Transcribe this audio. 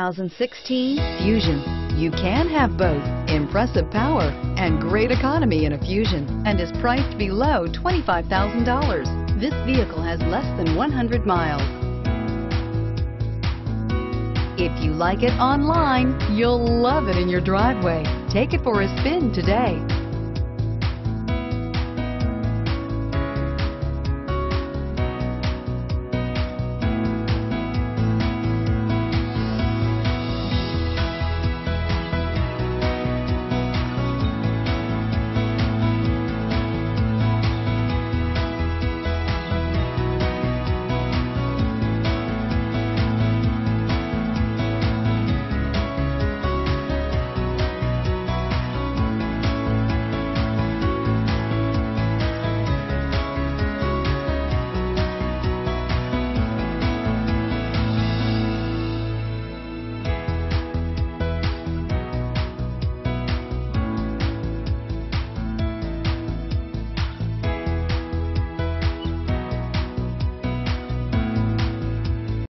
2016 Fusion. You can have both impressive power and great economy in a Fusion, and is priced below $25,000. This vehicle has less than 100 miles. If you like it online, you'll love it in your driveway. Take it for a spin today.